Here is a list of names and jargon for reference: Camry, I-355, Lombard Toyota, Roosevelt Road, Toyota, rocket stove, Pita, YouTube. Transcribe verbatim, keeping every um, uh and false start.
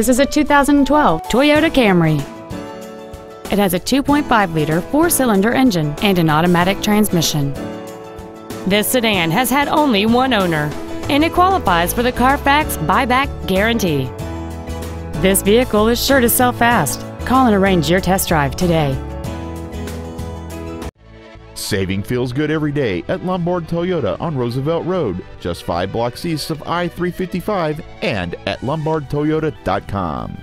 This is a two thousand twelve Toyota Camry. It has a two point five liter four-cylinder engine and an automatic transmission. This sedan has had only one owner, and it qualifies for the Carfax buyback guarantee. This vehicle is sure to sell fast. Call and arrange your test drive today. Saving feels good every day at Lombard Toyota on Roosevelt Road, just five blocks east of I three fifty-five, and at lombard toyota dot com.